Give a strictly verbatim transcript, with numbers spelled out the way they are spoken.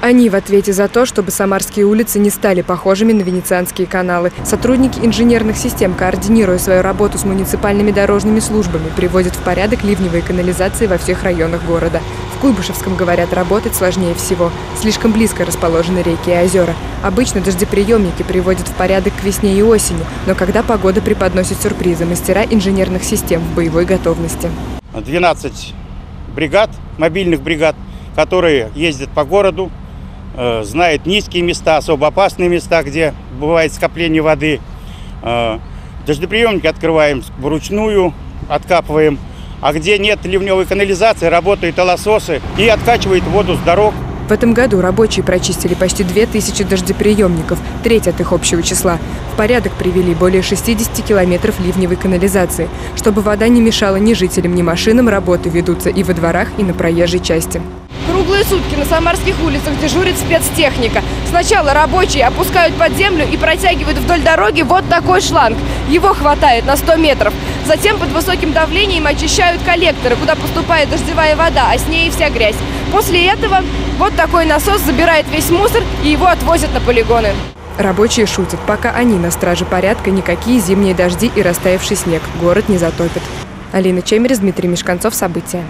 Они в ответе за то, чтобы самарские улицы не стали похожими на венецианские каналы. Сотрудники инженерных систем, координируя свою работу с муниципальными дорожными службами, приводят в порядок ливневые канализации во всех районах города. В Куйбышевском, говорят, работать сложнее всего. Слишком близко расположены реки и озера. Обычно дождеприемники приводят в порядок к весне и осени, но когда погода преподносит сюрпризы, мастера инженерных систем в боевой готовности. двенадцать бригад, мобильных бригад, которые ездят по городу, знают низкие места, особо опасные места, где бывает скопление воды. Дождеприемники открываем вручную, откапываем. А где нет ливневой канализации, работают аласосы и откачивают воду с дорог. В этом году рабочие прочистили почти две тысячи дождеприемников, треть от их общего числа. В порядок привели более шестидесяти километров ливневой канализации. Чтобы вода не мешала ни жителям, ни машинам, работы ведутся и во дворах, и на проезжей части. Круглые сутки на самарских улицах дежурит спецтехника. Сначала рабочие опускают под землю и протягивают вдоль дороги вот такой шланг. Его хватает на сто метров. Затем под высоким давлением очищают коллекторы, куда поступает дождевая вода, а с ней и вся грязь. После этого вот такой насос забирает весь мусор и его отвозят на полигоны. Рабочие шутят, пока они на страже порядка, никакие зимние дожди и растаявший снег город не затопит. Алина Чемерис, Дмитрий Мешканцов. События.